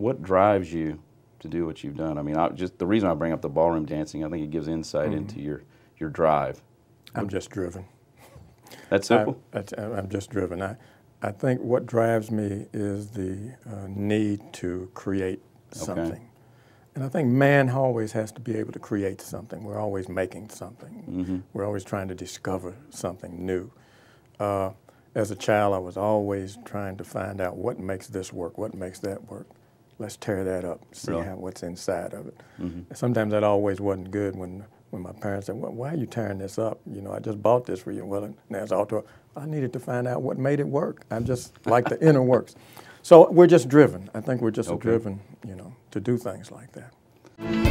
What drives you to do what you've done? I mean, just the reason I bring up the ballroom dancing, I think it gives insight into your drive. I'm just driven. That's simple? I'm just driven. I think what drives me is the need to create something. Okay. And I think man always has to be able to create something. We're always making something. Mm-hmm. We're always trying to discover something new. As a child, I was always trying to find out what makes this work, what makes that work. Let's tear that up, see what's inside of it. Mm-hmm. Sometimes that always wasn't good when my parents said, well, why are you tearing this up? You know, I just bought this for you. Well, now it's all tore. I needed to find out what made it work. I just like the inner works. So we're just driven. I think we're just driven, you know, to do things like that.